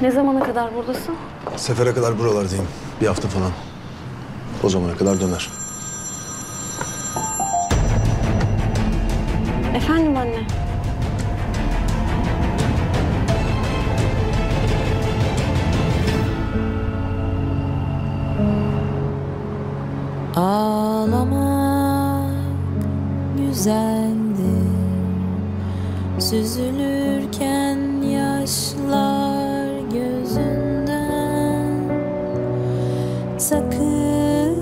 Ne zamana kadar buradasın? Sefere kadar buralardayım. Bir hafta falan. O zamana kadar döner. Efendim anne? Ağlamak güzeldir, süzülürken yaşlar gözünden. Sakın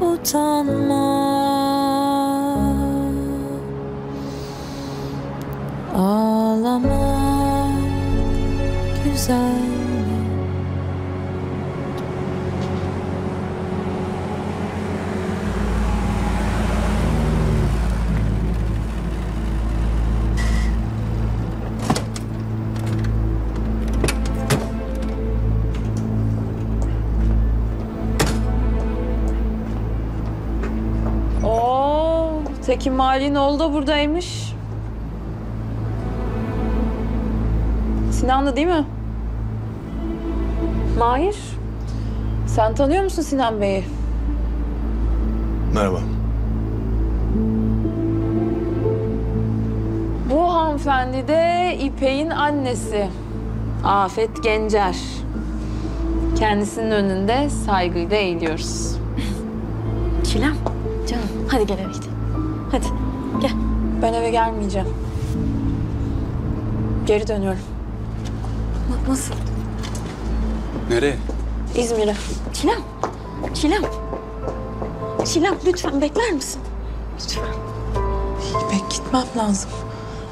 utanma. Ağlamak güzel. Tekin Malik'in oğlu da buradaymış. Sinan'la değil mi? Mahir, sen tanıyor musun Sinan Bey'i? Merhaba. Bu hanımefendi de İpek'in annesi. Afet Gencer. Kendisinin önünde saygıyla eğiliyoruz. Çilem, canım hadi gel eve gidelim. Hadi gel. Ben eve gelmeyeceğim. Geri dönüyorum. Nasıl? Nereye? İzmir'e. Çilem. Çilem. Çilem lütfen bekler misin? Lütfen. İpek gitmem lazım.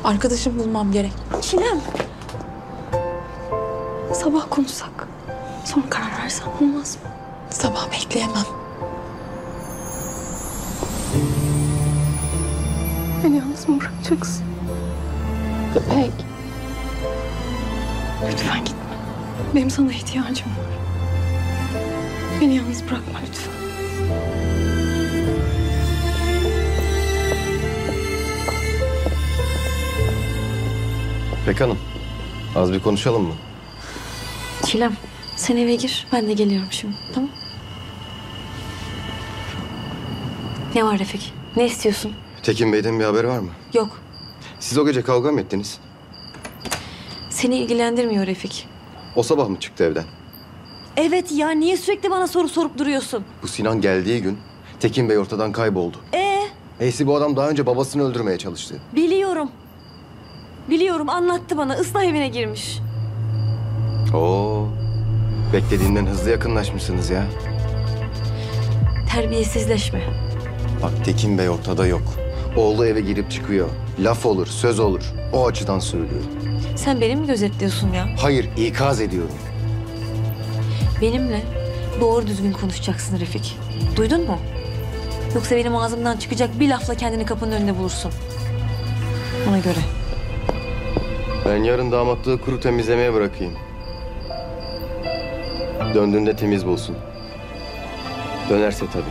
Arkadaşım bulmam gerek. Çilem. Sabah konuşsak. Sonra karar versen olmaz mı? Sabah bekleyemem. Beni yalnız mı bırakacaksın? İpek. Lütfen gitme. Benim sana ihtiyacım var. Beni yalnız bırakma lütfen. İpek Hanım, az bir konuşalım mı? Çilem, sen eve gir. Ben de geliyorum şimdi, tamam? Ne var Refik? Ne istiyorsun? Tekin Bey'den bir haber var mı? Yok. Siz o gece kavga mı ettiniz? Seni ilgilendirmiyor Refik. O sabah mı çıktı evden? Evet ya, niye sürekli bana soru sorup duruyorsun? Bu Sinan geldiği gün Tekin Bey ortadan kayboldu. Neyse bu adam daha önce babasını öldürmeye çalıştı. Biliyorum. Biliyorum, anlattı bana. Islah evine girmiş. Oo. Beklediğinden hızlı yakınlaşmışsınız ya. Terbiyesizleşme. Bak Tekin Bey ortada yok. Oğlu eve girip çıkıyor. Laf olur, söz olur. O açıdan söylüyorum. Sen beni mi gözetliyorsun ya? Hayır, ikaz ediyorum. Benimle doğru düzgün konuşacaksın Refik. Duydun mu? Yoksa benim ağzımdan çıkacak bir lafla kendini kapının önünde bulursun. Ona göre. Ben yarın damatlığı kuru temizlemeye bırakayım. Döndüğünde temiz bulsun. Dönerse tabii.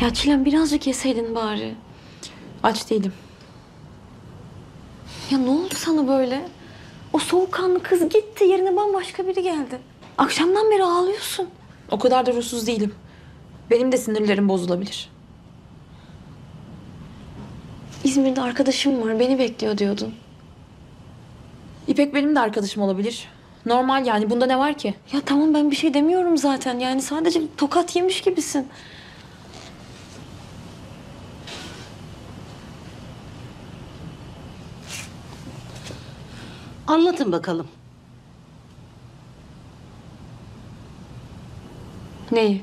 Ya Çilem birazcık yeseydin bari. Aç değilim. Ya ne oldu sana böyle? O soğukkanlı kız gitti, yerine bambaşka biri geldi. Akşamdan beri ağlıyorsun. O kadar da ruhsuz değilim. Benim de sinirlerim bozulabilir. İzmir'de arkadaşım var, beni bekliyor diyordun. İpek benim de arkadaşım olabilir. Normal yani, bunda ne var ki? Ya tamam, ben bir şey demiyorum zaten. Yani sadece tokat yemiş gibisin. Anlatın bakalım. Neyi?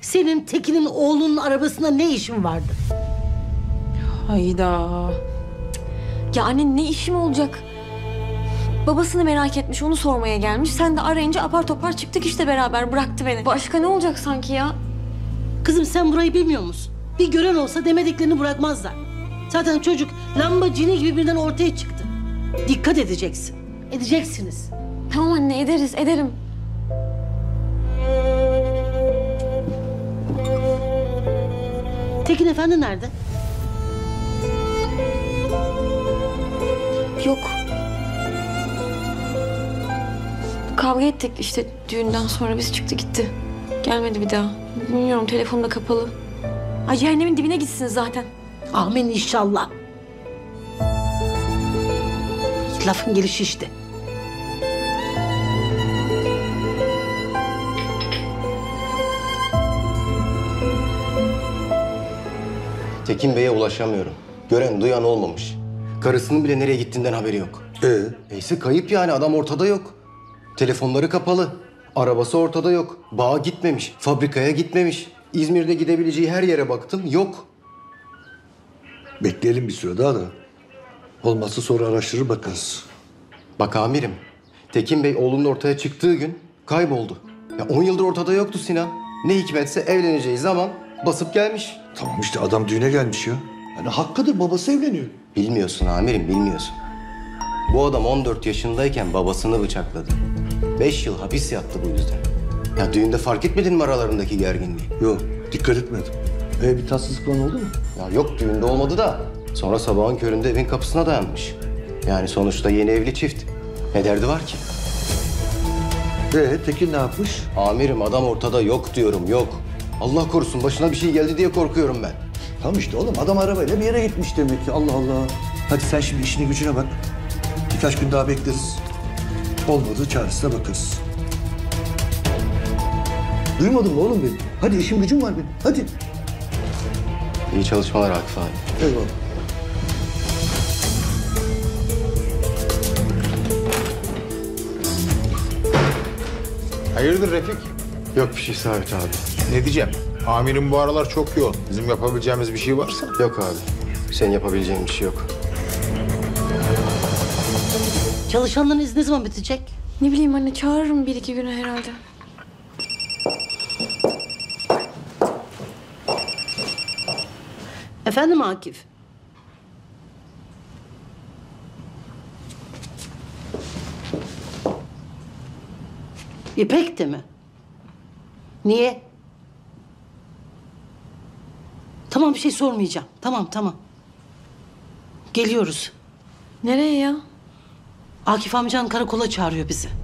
Senin Tekin'in oğlunun arabasına ne işin vardı? Hayda. Ya anne ne işim olacak? Babasını merak etmiş, onu sormaya gelmiş. Sen de arayınca apar topar çıktık işte beraber, bıraktı beni. Başka ne olacak sanki ya? Kızım sen burayı bilmiyor musun? Bir gören olsa demediklerini bırakmazlar. Zaten çocuk lamba cini gibi birden ortaya çıktı. Dikkat edeceksin. Edeceksiniz. Tamam anne, ederiz, ederim. Tekin efendi nerede? Yok. Kavga ettik işte düğünden sonra, biz çıktı gitti. Gelmedi bir daha. Bilmiyorum, telefon da kapalı. Ay cehennemin dibine gitsiniz zaten. Amin inşallah. Lafın gelişi işte. Tekin Bey'e ulaşamıyorum. Gören duyan olmamış. Karısının bile nereye gittiğinden haberi yok. Neyse kayıp yani, adam ortada yok. Telefonları kapalı. Arabası ortada yok. Bağa gitmemiş. Fabrikaya gitmemiş. İzmir'de gidebileceği her yere baktım. Yok. Bekleyelim bir süre daha da. Olmazsa sonra araştırır bakarız. Bak amirim, Tekin Bey oğlunun ortaya çıktığı gün kayboldu. Ya 10 yıldır ortada yoktu Sinan. Ne hikmetse evleneceği zaman basıp gelmiş. Tamam işte, adam düğüne gelmiş ya. Yani hakkıdır, babası evleniyor. Bilmiyorsun amirim, bilmiyorsun. Bu adam 14 yaşındayken babasını bıçakladı. 5 yıl hapis yattı bu yüzden. Ya düğünde fark etmedin mi aralarındaki gerginliği? Yok, dikkat etmedim. Bir tatsızlık falan oldu mu? Ya yok, düğünde olmadı da sonra sabahın köründe evin kapısına dayanmış. Yani sonuçta yeni evli çift. Ne derdi var ki? Tekin ne yapmış? Amirim adam ortada yok diyorum, yok. Allah korusun başına bir şey geldi diye korkuyorum ben. Tamam işte oğlum, adam arabayla bir yere gitmiş demek ki. Allah Allah. Hadi sen şimdi işine gücüne bak. Birkaç gün daha bekleriz. Olmadı çaresine bakarız. Duymadın mı oğlum beni? Hadi işim gücüm var benim. Hadi. İyi çalışmalar Akif abi. Eyvallah. Hayırdır Refik? Yok bir şey Sabit abi. Ne diyeceğim? Amirim bu aralar çok yoğun. Bizim yapabileceğimiz bir şey varsa? Yok abi. Senin yapabileceğin bir şey yok. Çalışanların izni ne zaman bitecek? Ne bileyim anne, çağırırım bir iki güne herhalde. Efendim Akif? İpek de mi? Niye? Tamam, bir şey sormayacağım. Tamam. Geliyoruz. Nereye ya? Akif amcan karakola çağırıyor bizi.